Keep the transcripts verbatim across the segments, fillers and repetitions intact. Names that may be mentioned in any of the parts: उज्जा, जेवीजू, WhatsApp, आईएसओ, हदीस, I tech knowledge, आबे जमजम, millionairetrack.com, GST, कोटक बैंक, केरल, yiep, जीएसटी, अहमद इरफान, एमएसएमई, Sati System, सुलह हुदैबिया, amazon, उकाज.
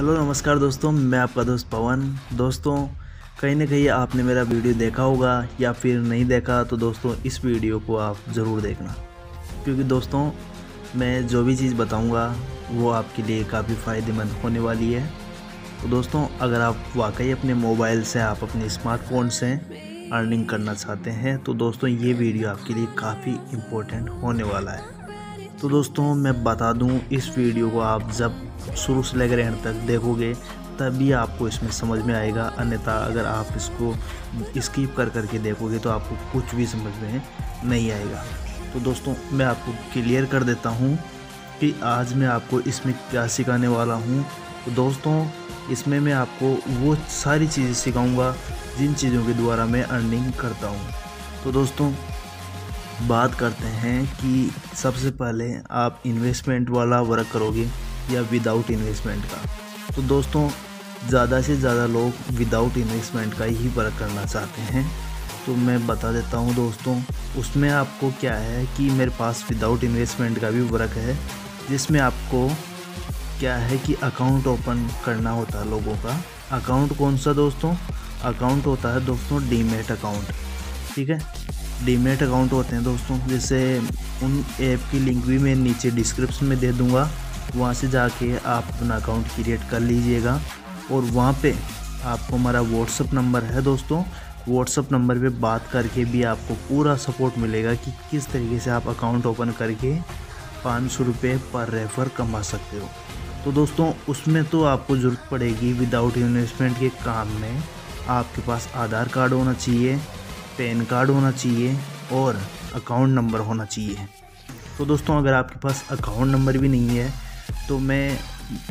Hello नमस्कार दोस्तों, मैं आपका दोस्त पवन। दोस्तों कहीं ना कहीं आपने मेरा वीडियो देखा होगा या फिर नहीं देखा, तो दोस्तों इस वीडियो को आप ज़रूर देखना, क्योंकि दोस्तों मैं जो भी चीज़ बताऊंगा वो आपके लिए काफ़ी फ़ायदेमंद होने वाली है। तो दोस्तों अगर आप वाकई अपने मोबाइल से, आप अपने स्मार्टफोन से अर्निंग करना चाहते हैं तो दोस्तों ये वीडियो आपके लिए काफ़ी इम्पोर्टेंट होने वाला है। तो दोस्तों मैं बता दूं, इस वीडियो को आप जब शुरू से लेकर एंड तक देखोगे तभी आपको इसमें समझ में आएगा, अन्यथा अगर आप इसको स्किप कर करके देखोगे तो आपको कुछ भी समझ में नहीं आएगा। तो दोस्तों मैं आपको क्लियर कर देता हूं कि आज मैं आपको इसमें क्या सिखाने वाला हूं। तो दोस्तों इसमें मैं आपको वो सारी चीज़ें सिखाऊँगा जिन चीज़ों के द्वारा मैं अर्निंग करता हूँ। तो दोस्तों बात करते हैं कि सबसे पहले आप इन्वेस्टमेंट वाला वर्क करोगे या विदाउट इन्वेस्टमेंट का। तो दोस्तों ज़्यादा से ज़्यादा लोग विदाउट इन्वेस्टमेंट का ही वर्क करना चाहते हैं, तो मैं बता देता हूं दोस्तों उसमें आपको क्या है कि मेरे पास विदाउट इन्वेस्टमेंट का भी वर्क है, जिसमें आपको क्या है कि अकाउंट ओपन करना होता है लोगों का। अकाउंट कौन सा दोस्तों? अकाउंट होता है दोस्तों डीमैट अकाउंट, ठीक है। डीमैट अकाउंट होते हैं दोस्तों, जैसे उन ऐप की लिंक भी मैं नीचे डिस्क्रिप्शन में दे दूंगा, वहां से जाके आप अपना अकाउंट क्रिएट कर लीजिएगा। और वहां पे आपको हमारा व्हाट्सअप नंबर है दोस्तों, व्हाट्सअप नंबर पे बात करके भी आपको पूरा सपोर्ट मिलेगा कि किस तरीके से आप अकाउंट ओपन करके पाँच सौ रुपये पर रेफ़र कमा सकते हो। तो दोस्तों उसमें तो आपको ज़रूरत पड़ेगी, विदाउट इन्वेस्टमेंट के काम में आपके पास आधार कार्ड होना चाहिए, पैन कार्ड होना चाहिए और अकाउंट नंबर होना चाहिए। तो दोस्तों अगर आपके पास अकाउंट नंबर भी नहीं है तो मैं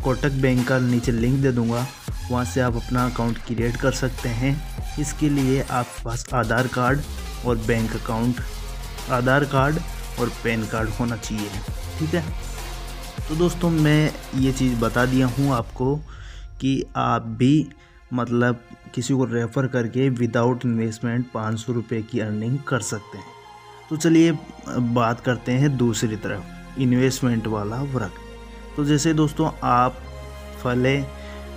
कोटक बैंक का नीचे लिंक दे दूंगा, वहां से आप अपना अकाउंट क्रिएट कर सकते हैं। इसके लिए आपके पास आधार कार्ड और बैंक अकाउंट, आधार कार्ड और पैन कार्ड होना चाहिए, ठीक है। तो दोस्तों मैं ये चीज़ बता दिया हूँ आपको कि आप भी मतलब किसी को रेफ़र करके विदाउट इन्वेस्टमेंट पाँच सौ रुपये की अर्निंग कर सकते हैं। तो चलिए बात करते हैं दूसरी तरफ, इन्वेस्टमेंट वाला वर्क। तो जैसे दोस्तों आप पहले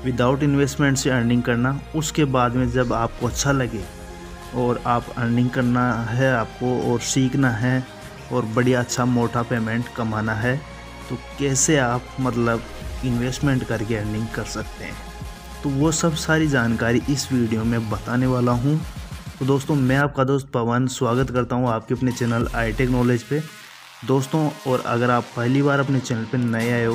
विदाउट इन्वेस्टमेंट से अर्निंग करना, उसके बाद में जब आपको अच्छा लगे और आप अर्निंग करना है आपको और सीखना है और बढ़िया अच्छा मोटा पेमेंट कमाना है, तो कैसे आप मतलब इन्वेस्टमेंट करके अर्निंग कर सकते हैं, तो वो सब सारी जानकारी इस वीडियो में बताने वाला हूँ। तो दोस्तों मैं आपका दोस्त पवन स्वागत करता हूँ आपके अपने चैनल आई टेक नॉलेज पे। दोस्तों और अगर आप पहली बार अपने चैनल पे नए आए हो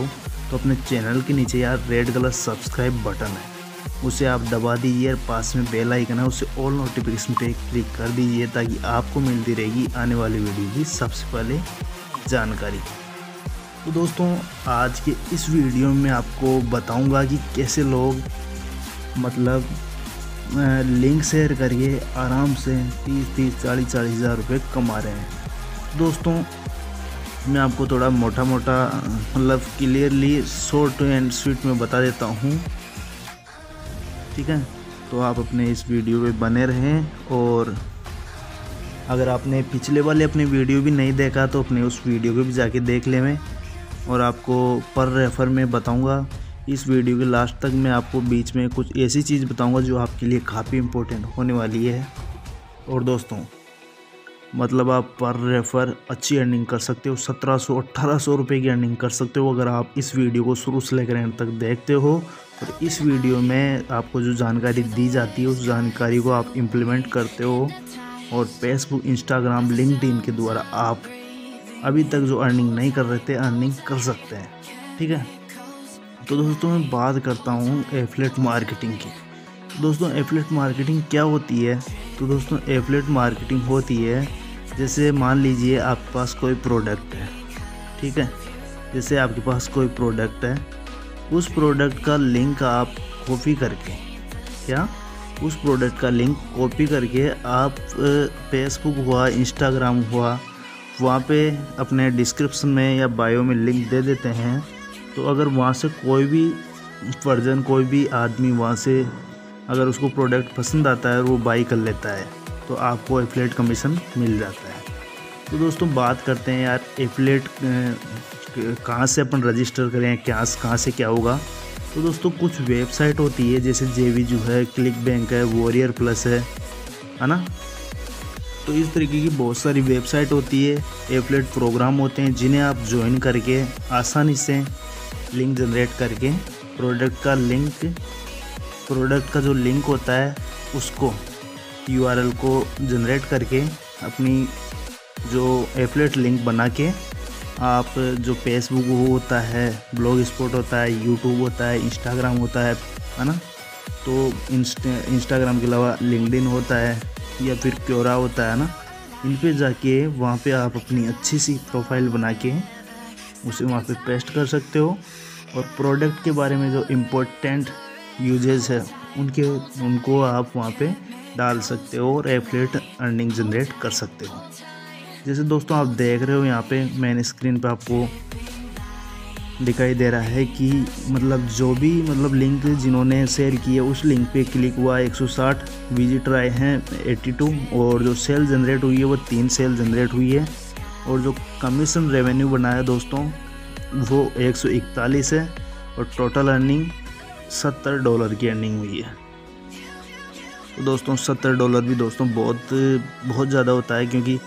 तो अपने चैनल के नीचे यार रेड कलर सब्सक्राइब बटन है, उसे आप दबा दीजिए और पास में बेल आइकन है, उसे ऑल नोटिफिकेशन पे क्लिक कर दीजिए ताकि आपको मिलती रहेगी आने वाली वीडियो की सबसे पहले जानकारी। तो दोस्तों आज के इस वीडियो में आपको बताऊँगा कि कैसे लोग मतलब लिंक शेयर करके आराम से तीस तीस चालीस चालीस हज़ार रुपये कमा रहे हैं। दोस्तों मैं आपको थोड़ा मोटा मोटा मतलब क्लियरली शॉर्ट एंड स्वीट में बता देता हूँ, ठीक है। तो आप अपने इस वीडियो पे बने रहें, और अगर आपने पिछले वाले अपने वीडियो भी नहीं देखा तो अपने उस वीडियो को भी जाके देख ले मैं, और आपको पर रेफ़र में बताऊँगा। इस वीडियो के लास्ट तक मैं आपको बीच में कुछ ऐसी चीज़ बताऊंगा जो आपके लिए काफ़ी इम्पोर्टेंट होने वाली है। और दोस्तों मतलब आप पर रेफ़र अच्छी अर्निंग कर सकते हो, सत्रह सौ अट्ठारह सौ रुपये की अर्निंग कर सकते हो अगर आप इस वीडियो को शुरू से लेकर एंड तक देखते हो। और इस वीडियो में आपको जो जानकारी दी जाती है उस जानकारी को आप इम्प्लीमेंट करते हो, और फेसबुक, इंस्टाग्राम, लिंक्डइन के द्वारा आप अभी तक जो अर्निंग नहीं कर रहे थे अर्निंग कर सकते हैं, ठीक है। तो दोस्तों मैं बात करता हूँ एफिलिएट मार्केटिंग की। दोस्तों एफिलिएट मार्केटिंग क्या होती है? तो दोस्तों एफिलिएट मार्केटिंग होती है, जैसे मान लीजिए आपके पास कोई प्रोडक्ट है, ठीक है। जैसे आपके पास कोई प्रोडक्ट है, उस प्रोडक्ट का लिंक आप कॉपी करके, क्या उस प्रोडक्ट का लिंक कॉपी करके आप फेसबुक हुआ, इंस्टाग्राम हुआ, वहाँ पे अपने डिस्क्रिप्शन में या बायो में लिंक दे देते हैं। तो अगर वहाँ से कोई भी पर्सन, कोई भी आदमी वहाँ से अगर उसको प्रोडक्ट पसंद आता है और वो बाई कर लेता है तो आपको एफिलिएट कमीशन मिल जाता है। तो दोस्तों बात करते हैं यार एफिलिएट कहाँ से अपन रजिस्टर करें, क्या कहाँ से क्या होगा। तो दोस्तों कुछ वेबसाइट होती है जैसे जेवी जो है, क्लिक बैंक है, वॉरियर प्लस है, है ना। तो इस तरीके की बहुत सारी वेबसाइट होती है, एफिलिएट प्रोग्राम होते हैं जिन्हें आप ज्वाइन करके आसानी से लिंक जनरेट करके प्रोडक्ट का लिंक प्रोडक्ट का जो लिंक होता है उसको यूआरएल को जनरेट करके अपनी जो एफिलिएट लिंक बना के आप जो फेसबुक होता है, ब्लॉग स्पॉट होता है, यूट्यूब होता है, इंस्टाग्राम होता है, है ना। तो इंस्टा इंस्टाग्राम के अलावा लिंक्डइन होता है या फिर क्योरा होता है ना, इन पे जाके वहाँ पे आप अपनी अच्छी सी प्रोफाइल बना के उसे वहाँ पे पेस्ट कर सकते हो और प्रोडक्ट के बारे में जो इम्पोर्टेंट यूजेस है उनके उनको आप वहाँ पे डाल सकते हो और एफिलिएट अर्निंग जनरेट कर सकते हो। जैसे दोस्तों आप देख रहे हो यहाँ पे मैंने स्क्रीन पे आपको दिखाई दे रहा है कि मतलब जो भी मतलब लिंक जिन्होंने शेयर किया उस लिंक पे क्लिक हुआ एक सौ साठ, विजिटर आए हैं बयासी और जो सेल जनरेट हुई है वो तीन सेल जनरेट हुई है और जो कमीशन रेवेन्यू बनाया दोस्तों वो एक सौ इकतालीस है और टोटल अर्निंग सत्तर डॉलर की अर्निंग हुई है। तो दोस्तों सत्तर डॉलर भी दोस्तों बहुत बहुत ज़्यादा होता है, क्योंकि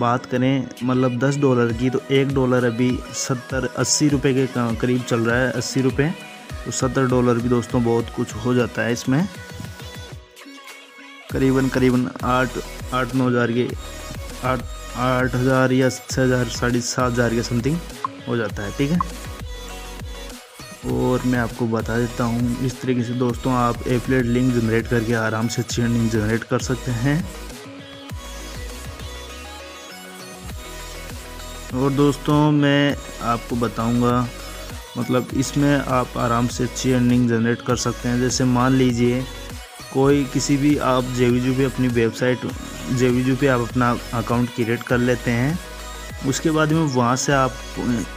बात करें मतलब दस डॉलर की तो एक डॉलर अभी सत्तर अस्सी रुपये के करीब चल रहा है, अस्सी रुपये। तो सत्तर डॉलर भी दोस्तों बहुत कुछ हो जाता है, इसमें करीबन करीबन आठ आठ नौ हज़ार के आठ आठ हज़ार या छः हज़ार साढ़े सात हज़ार के समथिंग हो जाता है, ठीक है। और मैं आपको बता देता हूँ इस तरीके से दोस्तों आप एफिलिएट लिंक जनरेट करके आराम से अच्छी अर्निंग जनरेट कर सकते हैं। और दोस्तों मैं आपको बताऊंगा मतलब इसमें आप आराम से अच्छी अर्निंग जनरेट कर सकते हैं। जैसे मान लीजिए कोई किसी भी आप जेवीजू पे अपनी वेबसाइट जेवीजू पे आप अपना अकाउंट क्रिएट कर लेते हैं, उसके बाद में वहाँ से आप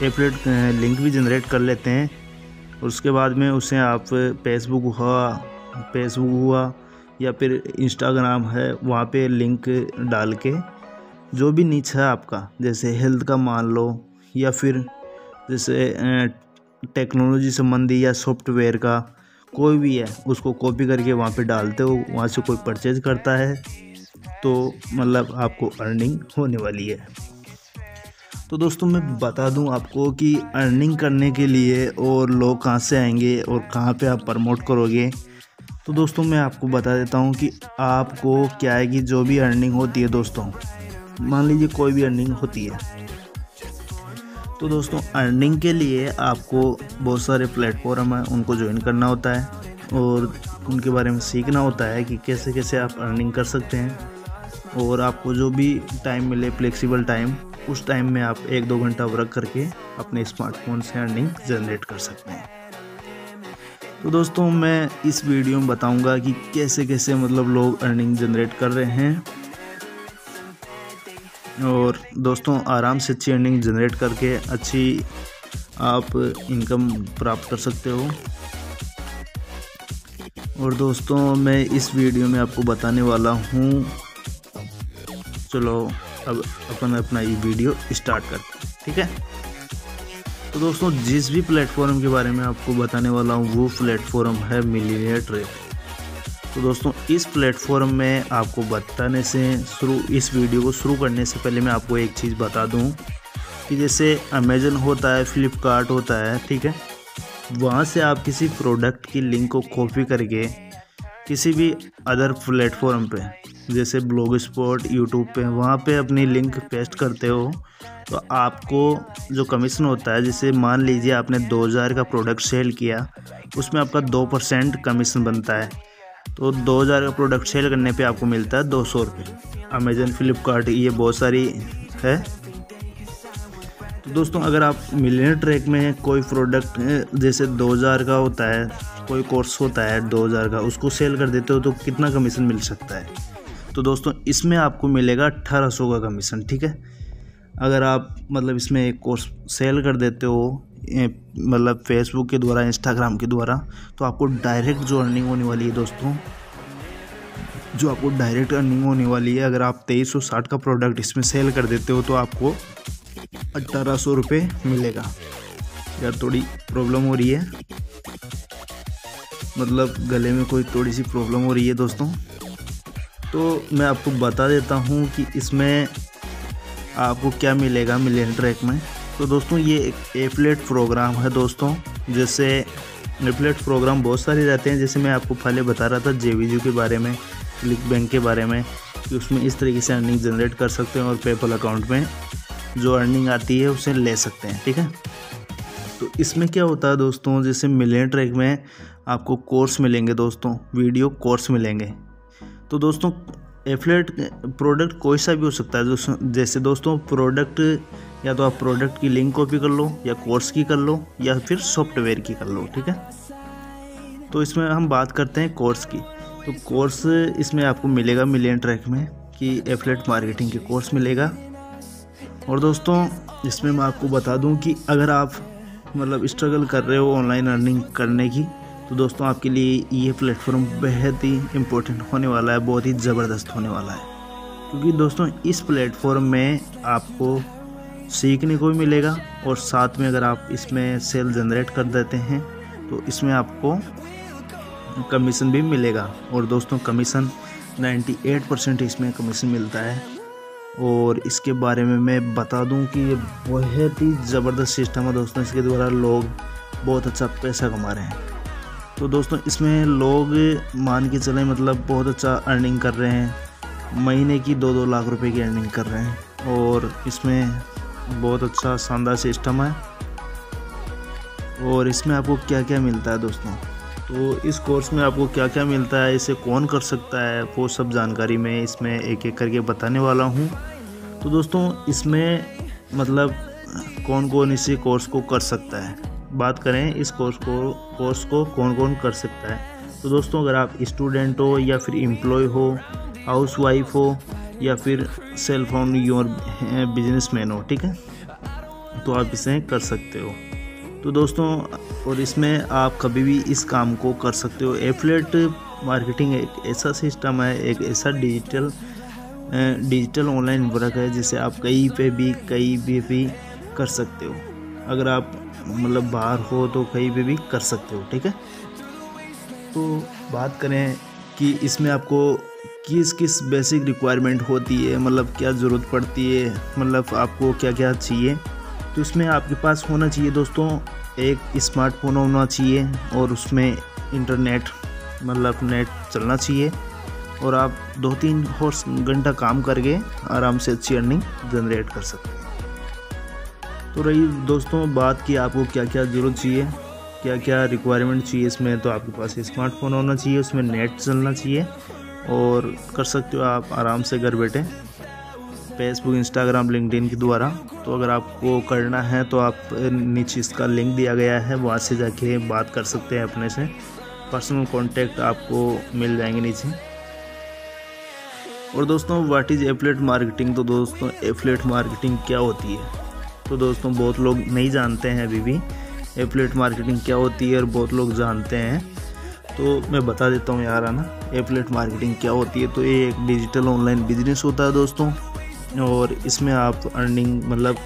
एफिलिएट लिंक भी जनरेट कर लेते हैं और उसके बाद में उसे आप फेसबुक हुआ फेसबुक हुआ या फिर इंस्टाग्राम है वहाँ पे लिंक डाल के जो भी नीच है आपका, जैसे हेल्थ का मान लो या फिर जैसे टेक्नोलॉजी संबंधी या सॉफ्टवेयर का कोई भी है, उसको कॉपी करके वहाँ पे डालते हो, वहाँ से कोई परचेज करता है तो मतलब आपको अर्निंग होने वाली है। तो दोस्तों मैं बता दूं आपको कि अर्निंग करने के लिए और लोग कहाँ से आएंगे और कहाँ पे आप प्रमोट करोगे। तो दोस्तों मैं आपको बता देता हूँ कि आपको क्या है कि जो भी अर्निंग होती है दोस्तों, मान लीजिए कोई भी अर्निंग होती है, तो दोस्तों अर्निंग के लिए आपको बहुत सारे प्लेटफॉर्म हैं उनको ज्वाइन करना होता है और उनके बारे में सीखना होता है कि कैसे कैसे आप अर्निंग कर सकते हैं। और आपको जो भी टाइम मिले, फ्लेक्सिबल टाइम, उस टाइम में आप एक दो घंटा वर्क करके अपने स्मार्टफोन से अर्निंग जनरेट कर सकते हैं। तो दोस्तों मैं इस वीडियो में बताऊंगा कि कैसे कैसे मतलब लोग अर्निंग जनरेट कर रहे हैं और दोस्तों आराम से अच्छी अर्निंग जनरेट करके अच्छी आप इनकम प्राप्त कर सकते हो। और दोस्तों मैं इस वीडियो में आपको बताने वाला हूँ, चलो अब अपन अपना ये वीडियो स्टार्ट करते हैं, ठीक है। तो दोस्तों जिस भी प्लेटफॉर्म के बारे में आपको बताने वाला हूँ वो प्लेटफॉर्म है मिलियनेयर ट्रैक। तो दोस्तों इस प्लेटफॉर्म में आपको बताने से शुरू इस वीडियो को शुरू करने से पहले मैं आपको एक चीज़ बता दूं कि जैसे अमेजन होता है, फ्लिपकार्ट होता है, ठीक है, वहाँ से आप किसी प्रोडक्ट की लिंक को कॉपी करके किसी भी अदर प्लेटफॉर्म पे जैसे ब्लॉग स्पॉट, यूट्यूब पे वहाँ पे अपनी लिंक पेस्ट करते हो तो आपको जो कमीशन होता है, जैसे मान लीजिए आपने दो हज़ार का प्रोडक्ट सेल किया, उसमें आपका दो परसेंट कमीशन बनता है। तो दो हज़ार का प्रोडक्ट सेल करने पे आपको मिलता है दो सौ रुपये। अमेजन, फ्लिपकार्ट ये बहुत सारी है। तो दोस्तों अगर आप मिलियनेयर ट्रैक में कोई प्रोडक्ट जैसे दो हज़ार का होता है, कोई कोर्स होता है दो हज़ार का, उसको सेल कर देते हो तो कितना कमीशन मिल सकता है? तो दोस्तों इसमें आपको मिलेगा अट्ठारह सौ का कमीशन, ठीक है। अगर आप मतलब इसमें एक कोर्स सेल कर देते हो मतलब फेसबुक के द्वारा, इंस्टाग्राम के द्वारा, तो आपको डायरेक्ट जो अर्निंग होने वाली है दोस्तों, जो आपको डायरेक्ट अर्निंग होने वाली है, अगर आप तेईस सौ साठ का प्रोडक्ट इसमें सेल कर देते हो तो आपको अट्ठारह सौ रुपये मिलेगा। यार थोड़ी प्रॉब्लम हो रही है, मतलब गले में कोई थोड़ी सी प्रॉब्लम हो रही है दोस्तों, तो मैं आपको बता देता हूँ कि इसमें आपको क्या मिलेगा मिलियन ट्रैक में। तो दोस्तों ये एक एफिलिएट प्रोग्राम है दोस्तों, जैसे एफिलिएट प्रोग्राम बहुत सारे रहते हैं, जैसे मैं आपको पहले बता रहा था जेवीयू के बारे में, क्लिक बैंक के बारे में, कि उसमें इस तरीके से अर्निंग जनरेट कर सकते हैं और पेपल अकाउंट में जो अर्निंग आती है उसे ले सकते हैं, ठीक है। तो इसमें क्या होता है दोस्तों, जैसे मिलियन ट्रैक में आपको कोर्स मिलेंगे दोस्तों, वीडियो कोर्स मिलेंगे। तो दोस्तों एफिलिएट प्रोडक्ट कोई सा भी हो सकता है, जो जैसे दोस्तों प्रोडक्ट या तो आप प्रोडक्ट की लिंक कॉपी कर लो, या कोर्स की कर लो, या फिर सॉफ्टवेयर की कर लो, ठीक है। तो इसमें हम बात करते हैं कोर्स की। तो कोर्स इसमें आपको मिलेगा मिलियन ट्रैक में कि एफिलिएट मार्केटिंग के कोर्स मिलेगा। और दोस्तों इसमें मैं आपको बता दूं कि अगर आप मतलब स्ट्रगल कर रहे हो ऑनलाइन अर्निंग करने की, तो दोस्तों आपके लिए ये प्लेटफॉर्म बेहद ही इम्पोर्टेंट होने वाला है, बहुत ही ज़बरदस्त होने वाला है, क्योंकि दोस्तों इस प्लेटफॉर्म में आपको सीखने को भी मिलेगा, और साथ में अगर आप इसमें सेल जनरेट कर देते हैं तो इसमें आपको कमीशन भी मिलेगा। और दोस्तों कमीशन अट्ठानवे परसेंट इसमें कमीशन मिलता है। और इसके बारे में मैं बता दूं कि ये बहुत ही ज़बरदस्त सिस्टम है दोस्तों, इसके द्वारा लोग बहुत अच्छा पैसा कमा रहे हैं। तो दोस्तों इसमें लोग मान के चले मतलब बहुत अच्छा अर्निंग कर रहे हैं, महीने की दो दो लाख रुपए की अर्निंग कर रहे हैं, और इसमें बहुत अच्छा शानदार सिस्टम है। और इसमें आपको क्या क्या मिलता है दोस्तों, तो इस कोर्स में आपको क्या क्या मिलता है, इसे कौन कर सकता है, वो सब जानकारी मैं इसमें एक एक करके बताने वाला हूँ। तो दोस्तों इसमें मतलब कौन कौन इसी कोर्स को कर सकता है, बात करें इस कोर्स को कोर्स को कौन कौन कर सकता है। तो दोस्तों अगर आप स्टूडेंट हो, या फिर एम्प्लॉय हो, हाउसवाइफ हो, या फिर सेल्फ ओन योर बिजनेसमैन हो, ठीक है, तो आप इसे कर सकते हो। तो दोस्तों और इसमें आप कभी भी इस काम को कर सकते हो। एफिलिएट मार्केटिंग एक ऐसा सिस्टम है, एक ऐसा डिजिटल डिजिटल ऑनलाइन वर्क है जिसे आप कहीं पे भी कहीं भी भी कर सकते हो। अगर आप मतलब बाहर हो तो कहीं पे भी कर सकते हो, ठीक है। तो बात करें कि इसमें आपको किस किस बेसिक रिक्वायरमेंट होती है, मतलब क्या ज़रूरत पड़ती है, मतलब आपको क्या क्या चाहिए। तो इसमें आपके पास होना चाहिए दोस्तों एक स्मार्टफोन होना चाहिए, और उसमें इंटरनेट मतलब नेट चलना चाहिए, और आप दो तीन और घंटा काम करके आराम से अच्छी अर्निंग जनरेट कर सकते हैं। तो रही दोस्तों बात कि आपको क्या क्या ज़रूरत चाहिए, क्या क्या रिक्वायरमेंट चाहिए इसमें, तो आपके पास स्मार्टफोन होना चाहिए, उसमें नेट चलना चाहिए, और कर सकते हो आप आराम से घर बैठे फेसबुक, इंस्टाग्राम, लिंक्डइन के द्वारा। तो अगर आपको करना है तो आप नीचे इसका लिंक दिया गया है, वहाँ से जाके बात कर सकते हैं अपने से, पर्सनल कॉन्टैक्ट आपको मिल जाएंगे नीचे। और दोस्तों व्हाट इज़ एफिलिएट मार्केटिंग, तो दोस्तों एफिलिएट मार्केटिंग क्या होती है, तो दोस्तों बहुत लोग नहीं जानते हैं अभी भी एफिलिएट मार्केटिंग क्या होती है, और बहुत लोग जानते हैं। तो मैं बता देता हूँ यार, है ना, एफिलिएट मार्केटिंग क्या होती है। तो ये एक डिजिटल ऑनलाइन बिजनेस होता है दोस्तों, और इसमें आप अर्निंग मतलब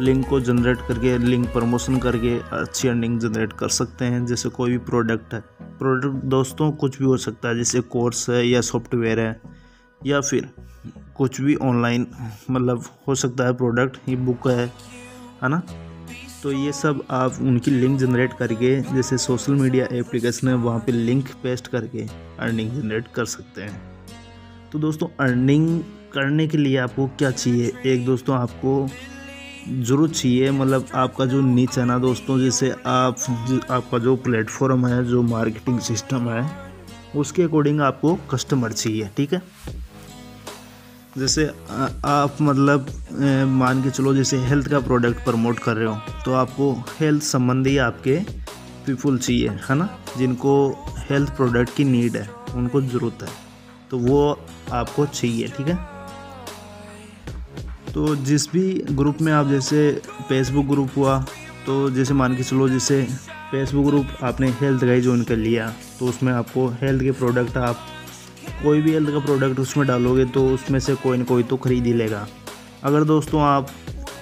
लिंक को जनरेट करके, लिंक प्रमोशन करके अच्छी अर्निंग जनरेट कर सकते हैं। जैसे कोई भी प्रोडक्ट है, प्रोडक्ट दोस्तों कुछ भी हो सकता है, जैसे कोर्स है, या सॉफ्टवेयर है, या फिर कुछ भी ऑनलाइन मतलब हो सकता है प्रोडक्ट, ये बुक है, है ना। तो ये सब आप उनकी लिंक जनरेट करके, जैसे सोशल मीडिया एप्लीकेशन है, वहाँ पर लिंक पेस्ट करके अर्निंग जनरेट कर सकते हैं। तो दोस्तों अर्निंग करने के लिए आपको क्या चाहिए, एक दोस्तों आपको ज़रूरत चाहिए, मतलब आपका जो नीच है ना दोस्तों, जैसे आप जो, आपका जो प्लेटफॉर्म है, जो मार्केटिंग सिस्टम है, उसके अकॉर्डिंग आपको कस्टमर चाहिए, ठीक है। जैसे आ, आप मतलब मान के चलो जैसे हेल्थ का प्रोडक्ट प्रमोट कर रहे हो, तो आपको हेल्थ संबंधी आपके पीपल चाहिए, है ना, जिनको हेल्थ प्रोडक्ट की नीड है, उनको ज़रूरत है, तो वो आपको चाहिए, ठीक है। तो जिस भी ग्रुप में आप, जैसे फेसबुक ग्रुप हुआ, तो जैसे मान के चलो जैसे फेसबुक ग्रुप आपने हेल्थ का ही ज्वाइन कर लिया, तो उसमें आपको हेल्थ के प्रोडक्ट, आप कोई भी हेल्थ का प्रोडक्ट उसमें डालोगे तो उसमें से कोई ना कोई तो खरीद ही लेगा। अगर दोस्तों आप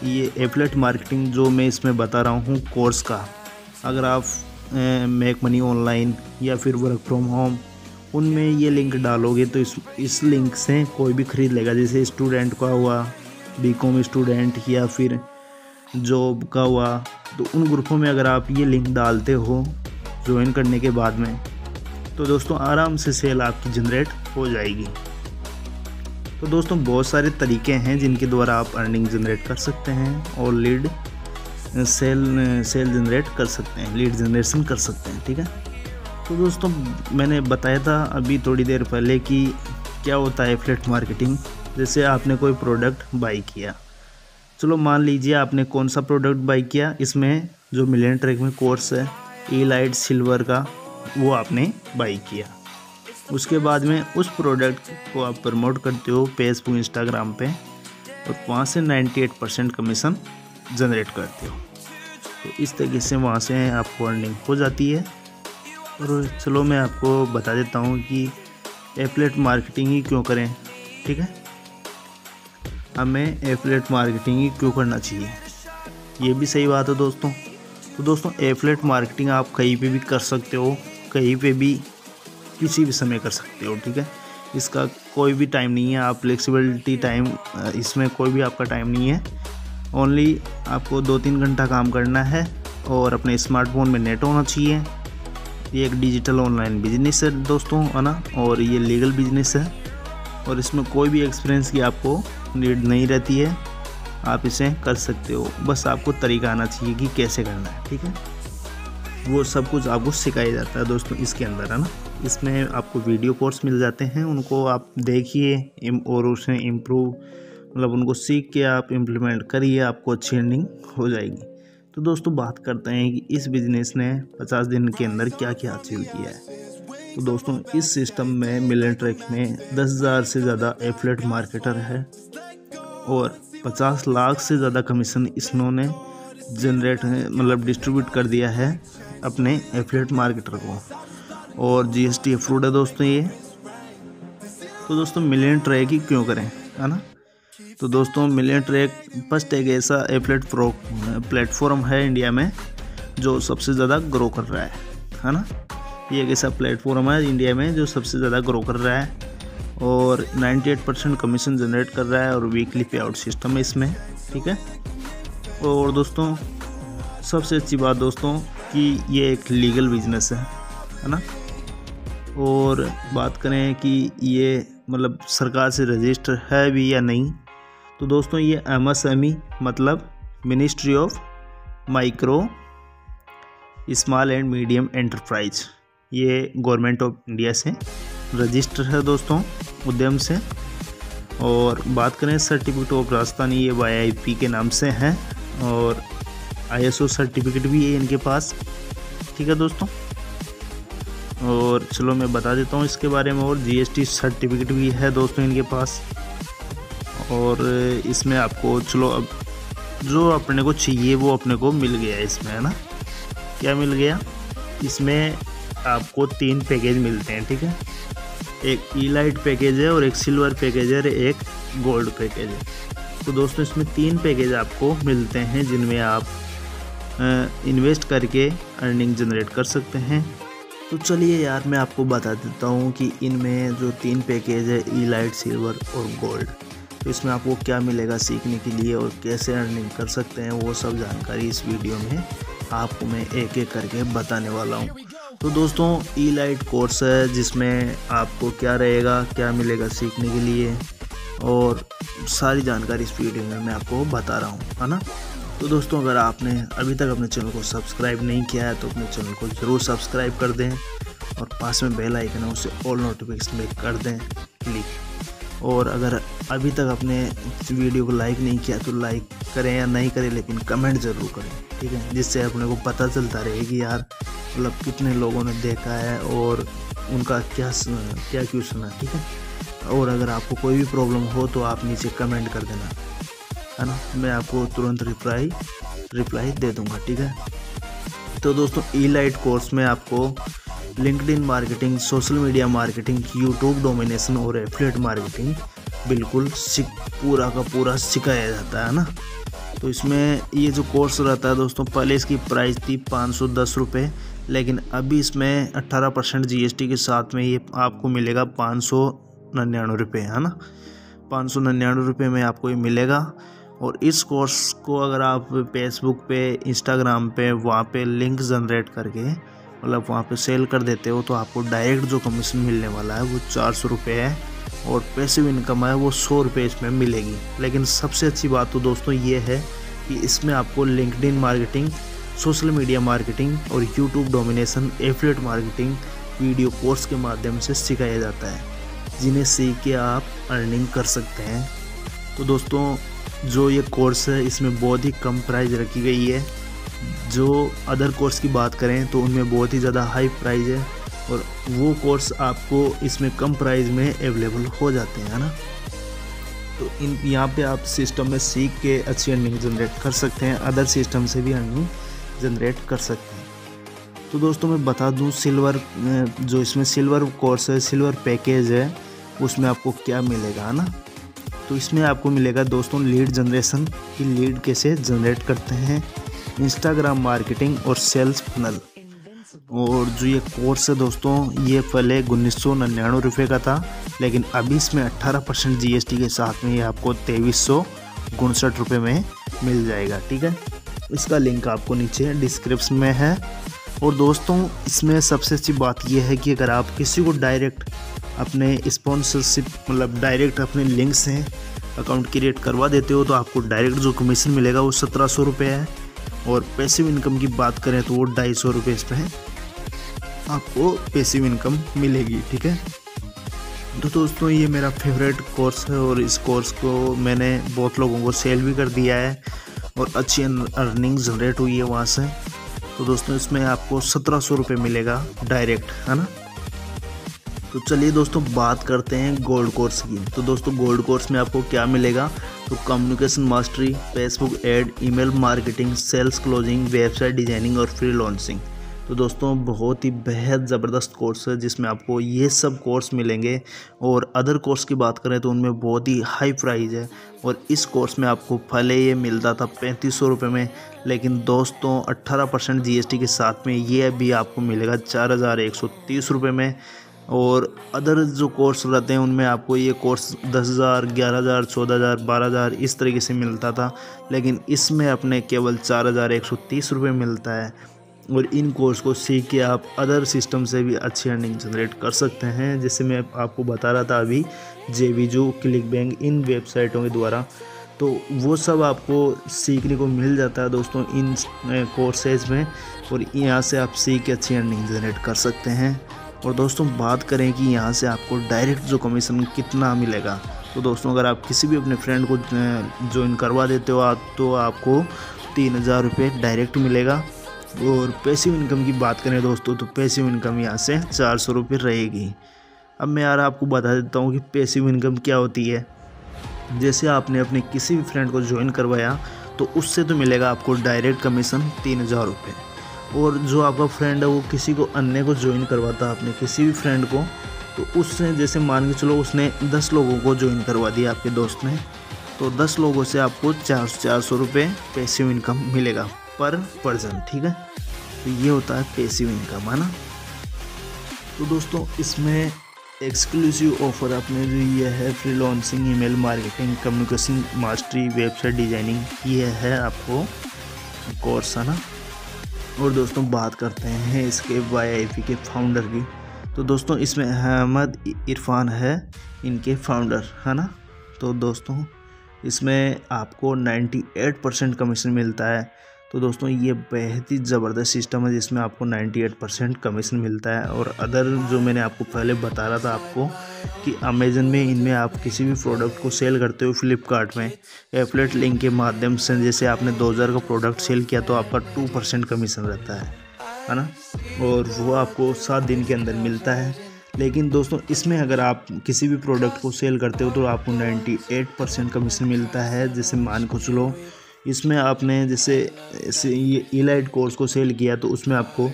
ये एफिलिएट मार्केटिंग जो मैं इसमें बता रहा हूँ कोर्स का, अगर आप मेक मनी ऑनलाइन या फिर वर्क फ्रॉम होम, उनमें ये लिंक डालोगे तो इस इस लिंक से कोई भी ख़रीद लेगा। जैसे स्टूडेंट का हुआ, बीकॉम स्टूडेंट या फिर जॉब का हुआ, तो उन ग्रुपों में अगर आप ये लिंक डालते हो ज्वाइन करने के बाद में, तो दोस्तों आराम से सेल आपकी जनरेट हो जाएगी। तो दोस्तों बहुत सारे तरीके हैं जिनके द्वारा आप अर्निंग जनरेट कर सकते हैं और लीड सेल सेल जनरेट कर सकते हैं, लीड जनरेशन कर सकते हैं, ठीक है। तो दोस्तों मैंने बताया था अभी थोड़ी देर पहले कि क्या होता है एफिलिएट मार्केटिंग। जैसे आपने कोई प्रोडक्ट बाई किया, चलो मान लीजिए आपने कौन सा प्रोडक्ट बाई किया, इसमें जो मिलियन ट्रैक में कोर्स है ई लाइट सिल्वर का, वो आपने बाई किया। उसके बाद में उस प्रोडक्ट को आप प्रमोट करते हो फेसबुक इंस्टाग्राम पे और वहाँ से अट्ठानवे परसेंट कमीशन जनरेट करते हो। तो इस तरीके से वहाँ से आपको अर्निंग हो जाती है। और चलो मैं आपको बता देता हूँ कि एफिलिएट मार्केटिंग ही क्यों करें, ठीक है, हमें एफिलिएट मार्केटिंग ही क्यों करना चाहिए, ये भी सही बात है दोस्तों। तो दोस्तों एफिलिएट मार्केटिंग आप कहीं पे भी कर सकते हो, कहीं पे भी किसी भी समय कर सकते हो, ठीक है। इसका कोई भी टाइम नहीं है, आप फ्लेक्सिबिलिटी टाइम, इसमें कोई भी आपका टाइम नहीं है। ओनली आपको दो तीन घंटा काम करना है और अपने स्मार्टफोन में नेट होना चाहिए। ये एक डिजिटल ऑनलाइन बिजनेस है दोस्तों, है ना, और ये लीगल बिजनेस है और इसमें कोई भी एक्सपीरियंस की आपको नीड नहीं रहती है, आप इसे कर सकते हो। बस आपको तरीका आना चाहिए कि कैसे करना है, ठीक है, वो सब कुछ आपको सिखाया जाता है दोस्तों इसके अंदर, है ना। इसमें आपको वीडियो कोर्स मिल जाते हैं, उनको आप देखिए और उसमें इम्प्रूव, मतलब उनको सीख के आप इम्प्लीमेंट करिए, आपको अच्छी अर्निंग हो जाएगी। तो दोस्तों बात करते हैं कि इस बिज़नेस ने पचास दिन के अंदर क्या क्या हासिल किया है। तो दोस्तों इस सिस्टम में मिलियन ट्रैक में दस हज़ार से ज़्यादा एफिलिएट मार्केटर है और पचास लाख से ज़्यादा कमीशन इन्होंने जनरेट, मतलब डिस्ट्रीब्यूट कर दिया है अपने एफिलिएट मार्केटर को, और जीएसटी अप्रूव्ड है दोस्तों ये। तो दोस्तों मिलियन ट्रैक ही क्यों करें, है ना। तो दोस्तों मिलियन ट्रैक फर्स्ट एक ऐसा एफिलिएट प्रो प्लेटफॉर्म है इंडिया में जो सबसे ज़्यादा ग्रो कर रहा है, है ना। ये एक ऐसा प्लेटफॉर्म है इंडिया में जो सबसे ज़्यादा ग्रो कर रहा है और अट्ठानवे परसेंट कमीशन जनरेट कर रहा है और वीकली पे आउट सिस्टम है इसमें, ठीक है। और दोस्तों सबसे अच्छी बात दोस्तों कि ये एक लीगल बिजनेस है, है ना। और बात करें कि ये मतलब सरकार से रजिस्टर है भी या नहीं, तो दोस्तों ये एमएसएमई मतलब ministry of micro small and medium enterprise, ये गवर्नमेंट ऑफ इंडिया से रजिस्टर है दोस्तों उद्यम से। और बात करें सर्टिफिकेट ऑफ राजस्थानी, ये वाई आई पी के नाम से हैं और आईएसओ सर्टिफिकेट भी है इनके पास, ठीक है दोस्तों। और चलो मैं बता देता हूँ इसके बारे में, और जीएसटी सर्टिफिकेट भी है दोस्तों इनके पास। और इसमें आपको, चलो अब जो अपने को चाहिए वो अपने को मिल गया इसमें, है ना। क्या मिल गया इसमें, आपको तीन पैकेज मिलते हैं, ठीक है। एक ई लाइट पैकेज है और एक सिल्वर पैकेज है और एक गोल्ड पैकेज है। तो दोस्तों इसमें तीन पैकेज आपको मिलते हैं जिनमें आप इन्वेस्ट करके अर्निंग जनरेट कर सकते हैं। तो चलिए यार मैं आपको बता देता हूँ कि इनमें जो तीन पैकेज है ई लाइट सिल्वर और गोल्ड, तो इसमें आपको क्या मिलेगा सीखने के लिए और कैसे अर्निंग कर सकते हैं, वो सब जानकारी इस वीडियो में आपको मैं एक एक करके बताने वाला हूँ। तो दोस्तों ई लाइट कोर्स है जिसमें आपको क्या रहेगा, क्या मिलेगा सीखने के लिए, और सारी जानकारी इस वीडियो में मैं आपको बता रहा हूँ, है ना। तो दोस्तों अगर आपने अभी तक अपने चैनल को सब्सक्राइब नहीं किया है तो अपने चैनल को ज़रूर सब्सक्राइब कर दें और पास में बेल आइकन है उसे ऑल नोटिफिकेशन में कर दें क्लिक। और अगर अभी तक अपने वीडियो को लाइक नहीं किया तो लाइक करें या नहीं करें, लेकिन कमेंट ज़रूर करें, ठीक है, जिससे अपने को पता चलता रहे कि यार मतलब कितने लोगों ने देखा है और उनका क्या क्या क्वेश्चन है, ठीक है। और अगर आपको कोई भी प्रॉब्लम हो तो आप नीचे कमेंट कर देना, है ना, मैं आपको तुरंत रिप्लाई रिप्लाई दे दूंगा, ठीक है। तो दोस्तों ई लाइट कोर्स में आपको LinkedIn marketing, social media marketing, YouTube domination और एफिलिएट मार्केटिंग बिल्कुल पूरा का पूरा सिखाया जाता है ना। तो इसमें ये जो कोर्स रहता है दोस्तों, पहले इसकी प्राइस थी पाँच सौ दस रुपये, लेकिन अभी इसमें अठारह परसेंट जीएसटी के साथ में ये आपको मिलेगा पाँच सौ निन्यानवे रुपये, है ना। पाँच सौ निन्यानवे रुपये में आपको ये मिलेगा। और इस कोर्स को अगर आप फेसबुक पे, इंस्टाग्राम पे, वहाँ पे लिंक जनरेट करके मतलब वहाँ पे सेल कर देते हो तो आपको डायरेक्ट जो कमीशन मिलने वाला है वो चार सौ रुपये है और पैसिव इनकम है वो सौ रुपये इसमें मिलेगी। लेकिन सबसे अच्छी बात तो दोस्तों ये है कि इसमें आपको LinkedIn marketing, social media marketing और YouTube domination, affiliate marketing video course के माध्यम से सिखाया जाता है, जिन्हें सीख के आप अर्निंग कर सकते हैं। तो दोस्तों जो ये कोर्स है इसमें बहुत ही कम प्राइस रखी गई है। जो अदर कोर्स की बात करें तो उनमें बहुत ही ज़्यादा हाई प्राइस है और वो कोर्स आपको इसमें कम प्राइस में अवेलेबल हो जाते हैं, है ना। तो इन यहाँ पे आप सिस्टम में सीख के अच्छी अर्निंग जनरेट कर सकते हैं, अदर सिस्टम से भी अर्निंग जनरेट कर सकते हैं। तो दोस्तों मैं बता दूं सिल्वर जो इसमें सिल्वर कोर्स है, सिल्वर पैकेज है, उसमें आपको क्या मिलेगा, है ना। तो इसमें आपको मिलेगा दोस्तों लीड जनरेशन, कि लीड कैसे जनरेट करते हैं, इंस्टाग्राम मार्केटिंग और सेल्स फनल। और जो ये कोर्स है दोस्तों ये पहले उन्नीस सौ निन्यानवे रुपये का था, लेकिन अभी इसमें अट्ठारह परसेंट जी एस टी के साथ में ये आपको तेईस सौ उनसठ रुपये में मिल जाएगा, ठीक है। इसका लिंक आपको नीचे डिस्क्रिप्शन में है। और दोस्तों इसमें सबसे अच्छी बात यह है कि अगर आप किसी को डायरेक्ट अपने स्पॉन्सरशिप मतलब डायरेक्ट अपने लिंक से अकाउंट क्रिएट करवा देते हो तो आपको डायरेक्ट जो कमीशन मिलेगा वो सत्रह सौ रुपये है। और पैसिव इनकम की बात करें तो वो ढाई सौ रुपये इस पर आपको पैसिव इनकम मिलेगी, ठीक है। तो दोस्तों ये मेरा फेवरेट कोर्स है और इस कोर्स को मैंने बहुत लोगों को सेल भी कर दिया है और अच्छी अर्निंग जनरेट हुई है वहाँ से। तो दोस्तों इसमें आपको सत्रह सौ रुपये मिलेगा डायरेक्ट, है ना। तो चलिए दोस्तों बात करते हैं गोल्ड कोर्स की। तो दोस्तों गोल्ड कोर्स में आपको क्या मिलेगा, तो communication mastery, Facebook ad, email marketing, sales closing, website designing और फ्रीलांसिंग। तो दोस्तों बहुत ही बेहद ज़बरदस्त कोर्स है जिसमें आपको ये सब कोर्स मिलेंगे। और अदर कोर्स की बात करें तो उनमें बहुत ही हाई प्राइस है और इस कोर्स में आपको पहले ये मिलता था पैंतीस सौ रुपये में, लेकिन दोस्तों अट्ठारह परसेंट जीएसटी के साथ में ये भी आपको मिलेगा चार हज़ार एक सौ तीस रुपये में। और अदर जो कोर्स रहते हैं उनमें आपको ये कोर्स दस हज़ार, ग्यारह हज़ार, चौदह हज़ार, बारह हज़ार इस तरीके से मिलता था, लेकिन इसमें अपने केवल चार हज़ार एक सौ तीस रुपये मिलता है। और इन कोर्स को सीख के आप अदर सिस्टम से भी अच्छी अर्निंग जनरेट कर सकते हैं, जैसे मैं आपको बता रहा था अभी जेवीजू, क्लिक बैंक, इन वेबसाइटों के द्वारा। तो वो सब आपको सीखने को मिल जाता है दोस्तों इन कोर्सेज में, और यहाँ से आप सीख के अच्छी अर्निंग जनरेट कर सकते हैं। और दोस्तों बात करें कि यहाँ से आपको डायरेक्ट जो कमीशन कितना मिलेगा, तो दोस्तों अगर आप किसी भी अपने फ्रेंड को ज्वाइन करवा देते हो आप तो आपको तीन हज़ार रुपये डायरेक्ट मिलेगा। और पैसिव इनकम की बात करें दोस्तों तो पैसिव इनकम यहाँ से चार सौ रुपये रहेगी। अब मैं यार आपको बता देता हूँ कि पैसिव इनकम क्या होती है। जैसे आपने अपने किसी भी फ्रेंड को ज्वाइन करवाया तो उससे तो मिलेगा आपको डायरेक्ट कमीशन तीन हज़ार रुपये। और जो आपका फ्रेंड है वो किसी को अन्य को ज्वाइन करवाता है, अपने किसी भी फ्रेंड को, तो उसने जैसे मान के चलो उसने दस लोगों को ज्वाइन करवा दिया आपके दोस्त ने, तो दस लोगों से आपको चार चार सौ रुपये पैसिव इनकम मिलेगा पर पर्सन, ठीक है। तो ये होता है पैसिव इनकम, है ना। तो दोस्तों इसमें एक्सक्लूसिव ऑफर आपने जो ये है freelancing, email marketing, communication mastery, website designing, ये है आपको कोर्स, है ना। और दोस्तों बात करते हैं इसके वाईआईपी के फाउंडर की। तो दोस्तों इसमें अहमद इरफान है इनके फाउंडर, है ना। तो दोस्तों इसमें आपको अट्ठानवे परसेंट कमीशन मिलता है। तो दोस्तों ये बेहद ही ज़बरदस्त सिस्टम है जिसमें आपको अट्ठानवे परसेंट कमीशन मिलता है। और अदर जो मैंने आपको पहले बता रहा था आपको कि अमेज़न में इनमें आप किसी भी प्रोडक्ट को सेल करते हो, फ्लिपकार्ट में एफिलिएट लिंक के माध्यम से जैसे आपने दो हज़ार का प्रोडक्ट सेल किया तो आपका दो परसेंट कमीशन रहता है, है ना। और वो आपको सात दिन के अंदर मिलता है। लेकिन दोस्तों इसमें अगर आप किसी भी प्रोडक्ट को सेल करते हो तो आपको अट्ठानवे परसेंट कमीशन मिलता है। जैसे मान के चलो इसमें आपने जैसे ये इलाइट कोर्स को सेल किया तो उसमें आपको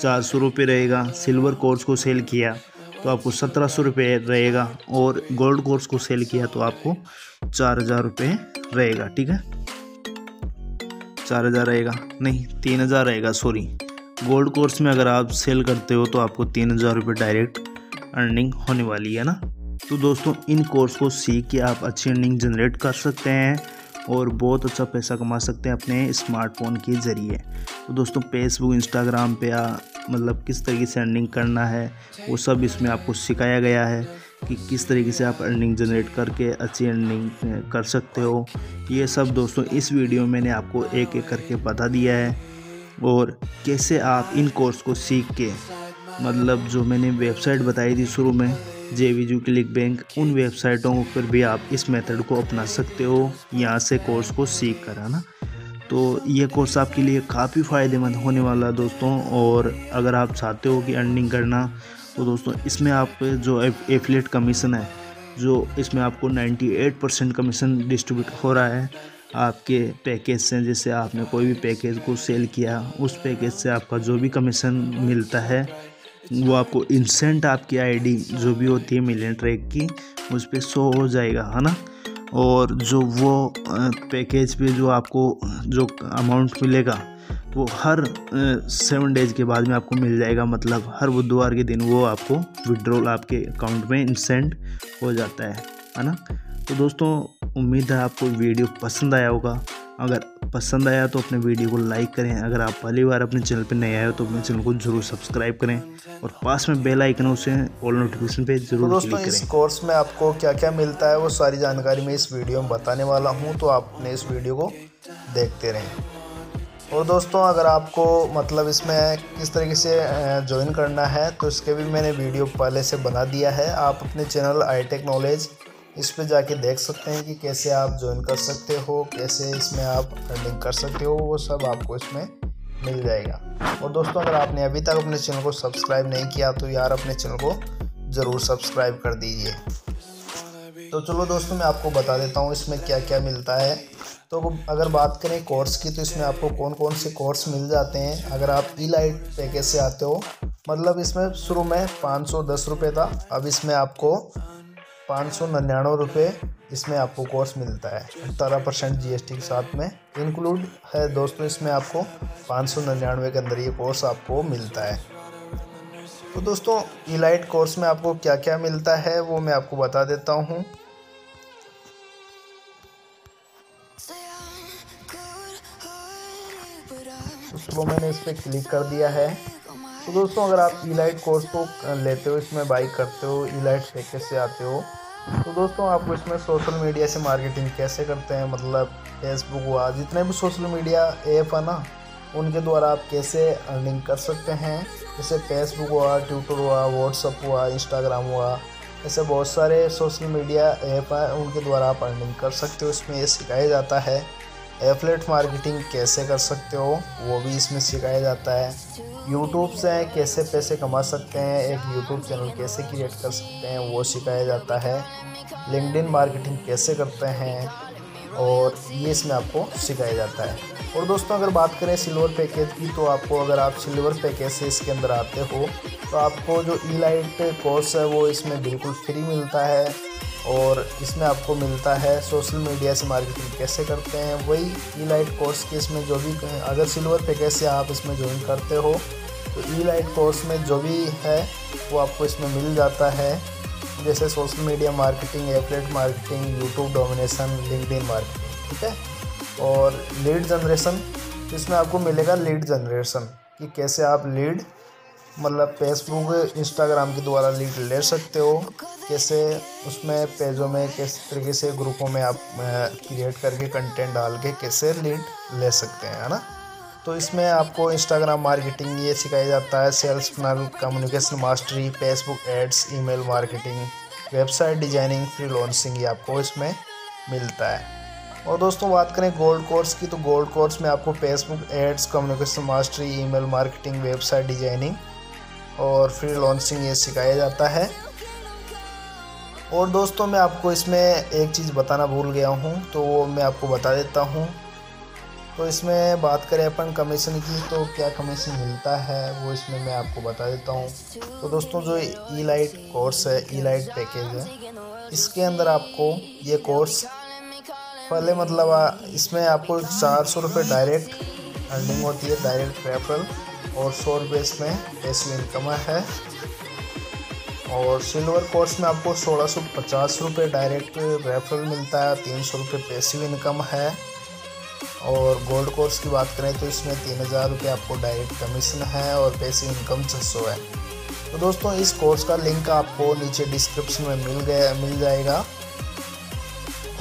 चार सौ रुपये रहेगा, सिल्वर कोर्स को सेल किया तो आपको सत्रह सौ रुपये रहेगा, और गोल्ड कोर्स को सेल किया तो आपको चार हज़ार रुपये रहेगा, ठीक है। चार हज़ार रहेगा नहीं तीन हज़ार रहेगा सॉरी। गोल्ड कोर्स में अगर आप सेल करते हो तो आपको तीन हज़ार रुपये डायरेक्ट अर्निंग होने वाली है ना। तो दोस्तों इन कोर्स को सीख के आप अच्छी अर्निंग जनरेट कर सकते हैं और बहुत अच्छा पैसा कमा सकते हैं अपने स्मार्टफोन के ज़रिए। तो दोस्तों फेसबुक इंस्टाग्राम पे आ मतलब किस तरीके से अर्निंग करना है वो सब इसमें आपको सिखाया गया है कि किस तरीके से आप अर्निंग जनरेट करके अच्छी अर्निंग कर सकते हो। ये सब दोस्तों इस वीडियो में मैंने आपको एक एक करके बता दिया है और कैसे आप इन कोर्स को सीख के मतलब जो मैंने वेबसाइट बताई थी शुरू में जेवीयू क्लिक बैंक, उन वेबसाइटों पर भी आप इस मेथड को अपना सकते हो यहाँ से कोर्स को सीख कर, है ना। तो ये कोर्स आपके लिए काफ़ी फ़ायदेमंद होने वाला है दोस्तों। और अगर आप चाहते हो कि अर्निंग करना तो दोस्तों इसमें आप जो एफिलिएट कमीशन है जो इसमें आपको अट्ठानवे परसेंट कमीशन डिस्ट्रीब्यूट हो रहा है आपके पैकेज से। जैसे आपने कोई भी पैकेज को सेल किया उस पैकेज से आपका जो भी कमीशन मिलता है वो आपको इंसेंट आपकी आईडी जो भी होती है मिलियन ट्रैक की उस पर शो हो जाएगा, है ना। और जो वो पैकेज पे जो आपको जो अमाउंट मिलेगा वो हर सेवन डेज के बाद में आपको मिल जाएगा, मतलब हर बुधवार के दिन वो आपको विड्रॉल आपके अकाउंट में इंसेंट हो जाता है, है ना। तो दोस्तों उम्मीद है आपको वीडियो पसंद आया होगा। अगर पसंद आया तो अपने वीडियो को लाइक करें। अगर आप पहली बार अपने चैनल पर नए आए हो तो अपने चैनल को जरूर सब्सक्राइब करें और पास में बेल आइकन है उसे ऑल नोटिफिकेशन पे जरूर क्लिक करें। दोस्तों इस कोर्स में आपको क्या क्या मिलता है वो सारी जानकारी मैं इस वीडियो में बताने वाला हूँ, तो आपने इस वीडियो को देखते रहें। और दोस्तों अगर आपको मतलब इसमें किस तरीके से ज्वाइन करना है तो इसके भी मैंने वीडियो पहले से बना दिया है। आप अपने चैनल आई टेक नॉलेज इस पे जाके देख सकते हैं कि कैसे आप ज्वाइन कर सकते हो, कैसे इसमें आप अर्निंग कर सकते हो, वो सब आपको इसमें मिल जाएगा। और दोस्तों अगर आपने अभी तक अपने चैनल को सब्सक्राइब नहीं किया तो यार अपने चैनल को ज़रूर सब्सक्राइब कर दीजिए। तो चलो दोस्तों मैं आपको बता देता हूँ इसमें क्या क्या मिलता है। तो अगर बात करें कोर्स की तो इसमें आपको कौन कौन से कोर्स मिल जाते हैं। अगर आप ई लाइट पैकेज से आते हो मतलब इसमें शुरू में पाँच सौ दस रुपये था, अब इसमें आपको पाँच सौ निन्यानवे रुपये इसमें आपको कोर्स मिलता है अठारह परसेंट जी एस टी के साथ में इंक्लूड है दोस्तों। इसमें आपको पाँच सौ निन्यानवे के अंदर ये कोर्स आपको मिलता है। तो दोस्तों ई लाइट कोर्स में आपको क्या क्या मिलता है वो मैं आपको बता देता हूँ। तो मैंने इस पर क्लिक कर दिया है। तो दोस्तों अगर आप ई लाइट कोर्स को लेते हो, इसमें बाई करते हो, ई लाइट पैकेज से आते हो तो दोस्तों आपको इसमें सोशल मीडिया से मार्केटिंग कैसे करते हैं मतलब फेसबुक हुआ जितने भी सोशल मीडिया ऐप है ना उनके द्वारा आप कैसे अर्निंग कर सकते हैं। जैसे फेसबुक हुआ, ट्विटर हुआ, व्हाट्सअप हुआ, इंस्टाग्राम हुआ, ऐसे बहुत सारे सोशल मीडिया ऐप हैं उनके द्वारा आप अर्निंग कर सकते हो। इसमें ये सिखाया जाता है। एफिलिएट मार्केटिंग कैसे कर सकते हो वो भी इसमें सिखाया जाता है। यूट्यूब से कैसे पैसे कमा सकते हैं, एक यूट्यूब चैनल कैसे क्रिएट कर सकते हैं वो सिखाया जाता है। लिंक्डइन मार्केटिंग कैसे करते हैं और ये इसमें आपको सिखाया जाता है। और दोस्तों अगर बात करें सिल्वर पैकेज की तो आपको अगर आप सिल्वर पैकेज से इसके अंदर आते हो तो आपको जो ई लाइट कोर्स है वो इसमें बिल्कुल फ्री मिलता है। और इसमें आपको मिलता है सोशल मीडिया से मार्केटिंग कैसे करते हैं, वही ई लाइट कोर्स के इसमें जो भी अगर सिल्वर पैकेज से आप इसमें ज्वाइन करते हो तो ई लाइट कोर्स में जो भी है वो आपको इसमें मिल जाता है। जैसे social media marketing, affiliate marketing, YouTube domination, LinkedIn marketing, ठीक है। और लीड जनरेशन, इसमें आपको मिलेगा लीड जनरेशन कि कैसे आप लीड मतलब फेसबुक इंस्टाग्राम के द्वारा लीड ले सकते हो, कैसे उसमें पेजों में किस तरीके से ग्रुपों में आप क्रिएट करके कंटेंट डाल के कैसे लीड ले सकते हैं, है ना। तो इसमें आपको इंस्टाग्राम मार्केटिंग ये सिखाया जाता है, sales personal communication mastery, Facebook ads, email marketing, website designing, freelancing, ये आपको इसमें मिलता है। और दोस्तों बात करें गोल्ड कोर्स की तो गोल्ड कोर्स में आपको Facebook ads, communication mastery, email marketing, website designing और फ्री लॉन्चिंग ये सिखाया जाता है। और दोस्तों मैं आपको इसमें एक चीज़ बताना भूल गया हूँ तो वो मैं आपको बता देता हूँ। तो इसमें बात करें अपन कमीशन की तो क्या कमीशन मिलता है वो इसमें मैं आपको बता देता हूँ। तो दोस्तों जो ई लाइट कोर्स है, ई लाइट पैकेज है, इसके अंदर आपको ये कोर्स पहले मतलब इसमें आपको चार सौ रुपये डायरेक्ट अर्निंग होती है, डायरेक्ट रेफरल। और सौ रुपये इसमें पैसिव इनकम है। और सिल्वर कोर्स में आपको सोलह सौ पचास रुपये डायरेक्ट रेफरल मिलता है, तीन सौ रुपये पैसिव इनकम है। और गोल्ड कोर्स की बात करें तो इसमें तीन हज़ार रुपये आपको डायरेक्ट कमीशन है और पैसिव इनकम छः सौ है। तो दोस्तों इस कोर्स का लिंक आपको नीचे डिस्क्रिप्शन में मिल गया मिल जाएगा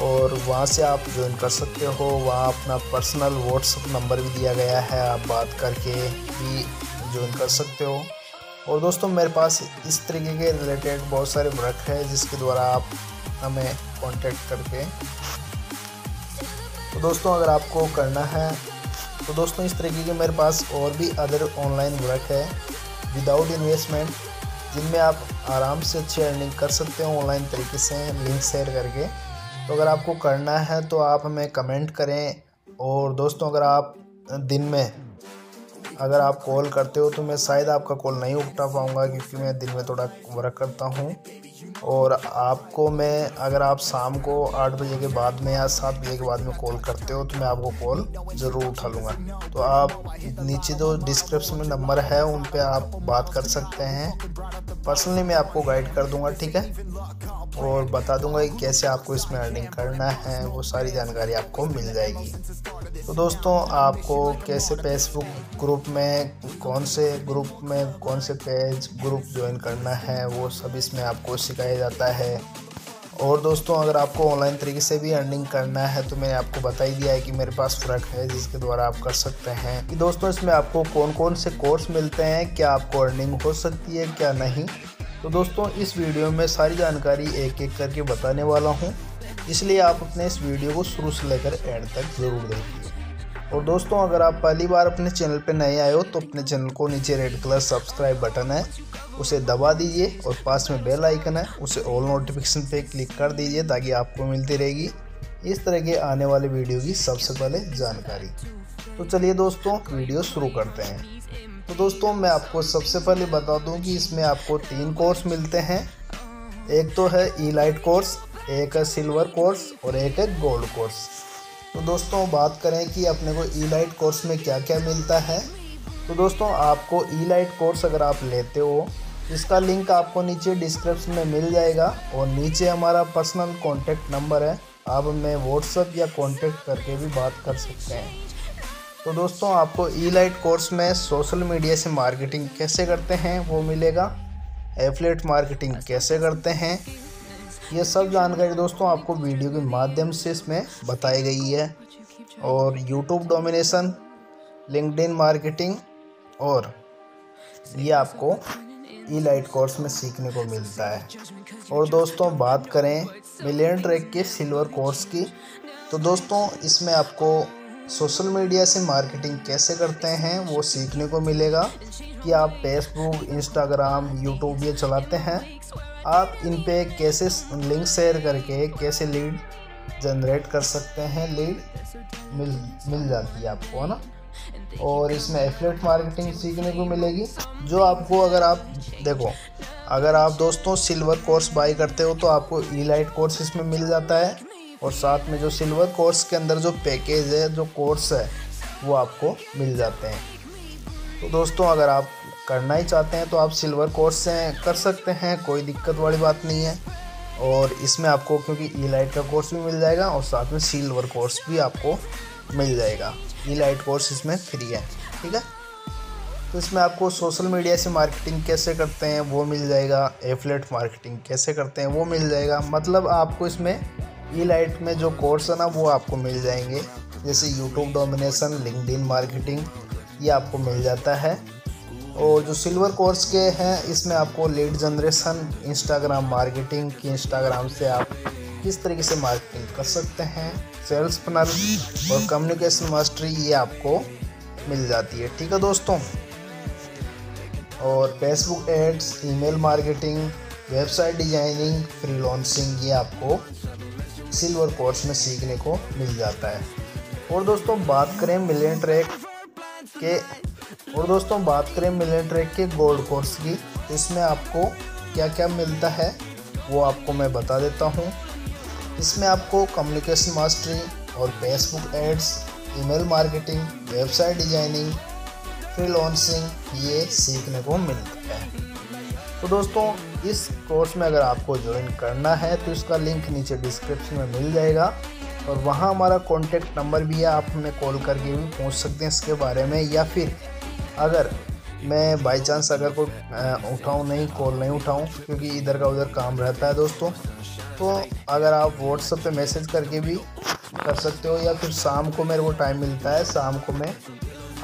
और वहाँ से आप ज्वाइन कर सकते हो। वहाँ अपना पर्सनल व्हाट्सअप नंबर भी दिया गया है, आप बात करके भी ज्वाइन कर सकते हो। और दोस्तों मेरे पास इस तरीके के रिलेटेड बहुत सारे वर्क है जिसके द्वारा आप हमें कांटेक्ट करके। तो दोस्तों अगर आपको करना है तो दोस्तों इस तरीके के मेरे पास और भी अदर ऑनलाइन वर्क है विदाउट इन्वेस्टमेंट, जिनमें आप आराम से अच्छी अर्निंग कर सकते हो ऑनलाइन तरीके से लिंक शेयर करके। तो अगर आपको करना है तो आप हमें कमेंट करें। और दोस्तों अगर आप दिन में अगर आप कॉल करते हो तो मैं शायद आपका कॉल नहीं उठा पाऊँगा क्योंकि मैं दिन में थोड़ा वर्क करता हूँ। और आपको मैं अगर आप शाम को आठ बजे के बाद में या सात बजे के बाद में कॉल करते हो तो मैं आपको कॉल ज़रूर उठा लूँगा। तो आप नीचे जो डिस्क्रिप्शन में नंबर है उन पे आप बात कर सकते हैं, पर्सनली मैं आपको गाइड कर दूँगा, ठीक है। और बता दूंगा कि कैसे आपको इसमें अर्निंग करना है, वो सारी जानकारी आपको मिल जाएगी। तो दोस्तों आपको कैसे फेसबुक ग्रुप में कौन से ग्रुप में कौन से पेज ग्रुप ज्वाइन करना है वो सब इसमें आपको सिखाया जाता है। और दोस्तों अगर आपको ऑनलाइन तरीके से भी अर्निंग करना है तो मैंने आपको बता ही दिया है कि मेरे पास फ़र्क है जिसके द्वारा आप कर सकते हैं। कि दोस्तों इसमें आपको कौन कौन से कोर्स मिलते हैं, क्या आपको अर्निंग हो सकती है क्या नहीं। तो दोस्तों इस वीडियो में सारी जानकारी एक एक करके बताने वाला हूं, इसलिए आप अपने इस वीडियो को शुरू से लेकर एंड तक ज़रूर देखिए। और दोस्तों अगर आप पहली बार अपने चैनल पर नए आए हो तो अपने चैनल को नीचे रेड कलर सब्सक्राइब बटन है उसे दबा दीजिए और पास में बेल आइकन है उसे ऑल नोटिफिकेशन पे क्लिक कर दीजिए ताकि आपको मिलती रहेगी इस तरह के आने वाले वीडियो की सबसे पहले जानकारी। तो चलिए दोस्तों वीडियो शुरू करते हैं। तो दोस्तों मैं आपको सबसे पहले बता दूं कि इसमें आपको तीन कोर्स मिलते हैं, एक तो है ई लाइट कोर्स, एक है सिल्वर कोर्स और एक है गोल्ड कोर्स। तो दोस्तों बात करें कि अपने को ई लाइट कोर्स में क्या क्या मिलता है। तो दोस्तों आपको ई लाइट कोर्स अगर आप लेते हो इसका लिंक आपको नीचे डिस्क्रिप्शन में मिल जाएगा और नीचे हमारा पर्सनल कॉन्टैक्ट नंबर है, आप हमें व्हाट्सअप या कॉन्टैक्ट करके भी बात कर सकते हैं। तो दोस्तों आपको ई लाइट कोर्स में सोशल मीडिया से मार्केटिंग कैसे करते हैं वो मिलेगा, एफिलिएट मार्केटिंग कैसे करते हैं, ये सब जानकारी दोस्तों आपको वीडियो के माध्यम से इसमें बताई गई है। और यूट्यूब डोमिनेशन, लिंक्डइन मार्केटिंग और ये आपको ई लाइट कोर्स में सीखने को मिलता है। और दोस्तों बात करें मिलियन ट्रैक के सिल्वर कोर्स की, तो दोस्तों इसमें आपको सोशल मीडिया से मार्केटिंग कैसे करते हैं वो सीखने को मिलेगा कि आप फेसबुक, इंस्टाग्राम, यूट्यूब ये चलाते हैं, आप इन पे कैसे लिंक शेयर करके कैसे लीड जनरेट कर सकते हैं, लीड मिल मिल जाती है आपको, है ना। और इसमें एफिलिएट मार्केटिंग सीखने को मिलेगी जो आपको अगर आप देखो अगर आप दोस्तों सिल्वर कोर्स बाई करते हो तो आपको ई लाइट कोर्स इसमें मिल जाता है और साथ में जो सिल्वर कोर्स के अंदर जो पैकेज है जो कोर्स है वो आपको मिल जाते हैं। तो दोस्तों अगर आप करना ही चाहते हैं तो आप सिल्वर कोर्स से कर सकते हैं, कोई दिक्कत वाली बात नहीं है। और इसमें आपको क्योंकि ई लाइट का कोर्स भी मिल जाएगा और साथ में सिल्वर कोर्स भी आपको मिल जाएगा, ई लाइट कोर्स इसमें फ्री है, ठीक है। तो इसमें आपको सोशल मीडिया से मार्केटिंग कैसे करते हैं वो मिल जाएगा, एफिलिएट मार्केटिंग कैसे करते हैं वो मिल जाएगा। मतलब आपको इसमें ई लाइट में जो कोर्स है ना वो आपको मिल जाएंगे, जैसे यूट्यूब डोमिनेशन, लिंक्डइन मार्केटिंग ये आपको मिल जाता है। और जो सिल्वर कोर्स के हैं इसमें आपको लीड जनरेशन, इंस्टाग्राम मार्केटिंग कि इंस्टाग्राम से आप किस तरीके से मार्केटिंग कर सकते हैं, सेल्स फनल और कम्युनिकेशन मास्टरी ये आपको मिल जाती है, ठीक है दोस्तों। और Facebook ads, email marketing, website designing, freelancing ये आपको सिल्वर कोर्स में सीखने को मिल जाता है। और दोस्तों बात करें मिलियन ट्रैक के और दोस्तों बात करें मिलियन ट्रैक के गोल्ड कोर्स की, इसमें आपको क्या क्या मिलता है वो आपको मैं बता देता हूँ। इसमें आपको कम्युनिकेशन मास्टरी और Facebook ads, email marketing, website designing, freelancing ये सीखने को मिलता है। तो दोस्तों इस कोर्स में अगर आपको ज्वाइन करना है तो इसका लिंक नीचे डिस्क्रिप्शन में मिल जाएगा और वहाँ हमारा कॉन्टैक्ट नंबर भी है, आप हमें कॉल करके भी पूछ सकते हैं इसके बारे में। या फिर अगर मैं बाई चांस अगर कोई उठाऊँ नहीं कॉल नहीं उठाऊँ क्योंकि इधर का उधर काम रहता है दोस्तों, तो अगर आप व्हाट्सएप पे मैसेज करके भी कर सकते हो या फिर शाम को मेरे को टाइम मिलता है, शाम को मैं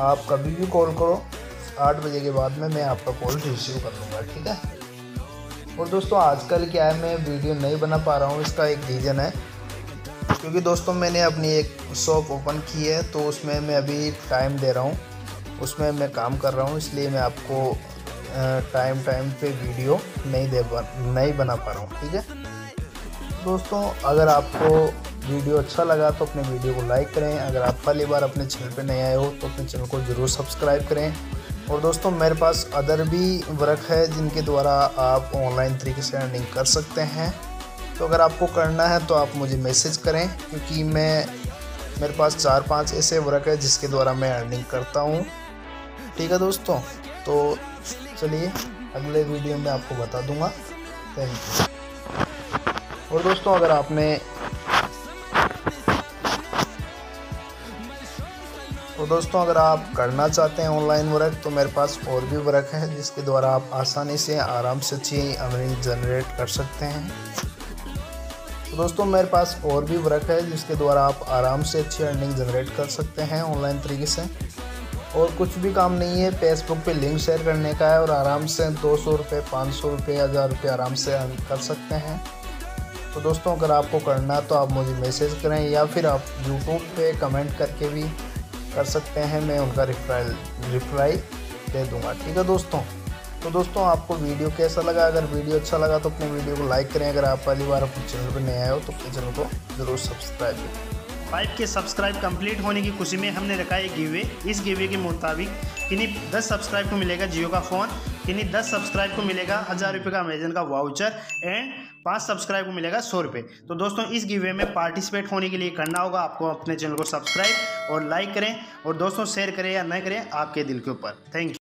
आप कभी भी कॉल करो, आठ बजे के बाद में मैं आपका कॉल रिसीव कर लूँगा, ठीक है। और दोस्तों आजकल क्या है मैं वीडियो नहीं बना पा रहा हूँ, इसका एक रीज़न है क्योंकि दोस्तों मैंने अपनी एक शॉप ओपन की है तो उसमें मैं अभी टाइम दे रहा हूँ, उसमें मैं काम कर रहा हूँ, इसलिए मैं आपको टाइम टाइम पे वीडियो नहीं दे नहीं बना पा रहा हूँ, ठीक है। दोस्तों अगर आपको वीडियो अच्छा लगा तो अपने वीडियो को लाइक करें, अगर आप पहली बार अपने चैनल पर नए आए हो तो अपने चैनल को ज़रूर सब्सक्राइब करें। और दोस्तों मेरे पास अदर भी वर्क है जिनके द्वारा आप ऑनलाइन तरीके से अर्निंग कर सकते हैं, तो अगर आपको करना है तो आप मुझे मैसेज करें क्योंकि मैं मेरे पास चार पांच ऐसे वर्क है जिसके द्वारा मैं अर्निंग करता हूं, ठीक है दोस्तों। तो चलिए अगले वीडियो में आपको बता दूंगा, थैंक यू। और दोस्तों अगर आपने तो दोस्तों अगर आप करना चाहते हैं ऑनलाइन वर्क तो मेरे पास और भी वर्क है जिसके द्वारा आप आसानी से आराम से अच्छी अर्निंग जनरेट कर सकते हैं। तो दोस्तों मेरे पास और भी वर्क है जिसके द्वारा आप आराम से अच्छी अर्निंग जनरेट कर सकते हैं ऑनलाइन तरीके से, और कुछ भी काम नहीं है, फेसबुक पे लिंक शेयर करने का है और आराम से दो सौ रुपये पाँच सौ रुपये हज़ार रुपये आराम से अर्न कर सकते हैं। तो दोस्तों अगर आपको करना तो आप मुझे मैसेज करें या फिर आप यूट्यूब पर कमेंट करके भी कर सकते हैं, मैं उनका रिप्लाई रिप्लाई दे दूंगा, ठीक है दोस्तों। तो दोस्तों आपको वीडियो कैसा लगा, अगर वीडियो अच्छा लगा तो अपने वीडियो को लाइक करें, अगर आप पहली बार अपने चैनल पर नए आए हो तो अपने चैनल को जरूर सब्सक्राइब करें। फाइव के सब्सक्राइब कंप्लीट होने की खुशी में हमने रखा एक गिवे, इस गिवे के मुताबिक किन्हीं दस सब्सक्राइब को मिलेगा जियो का फ़ोन, किन्हीं दस सब्सक्राइब को मिलेगा हज़ार रुपये का अमेजन का वाउचर एंड पाँच सब्सक्राइब को मिलेगा सौ रुपये। तो दोस्तों इस गिवे में पार्टिसिपेट होने के लिए करना होगा आपको अपने चैनल को सब्सक्राइब और लाइक करें, और दोस्तों शेयर करें या न करें आपके दिल के ऊपर, थैंक यू।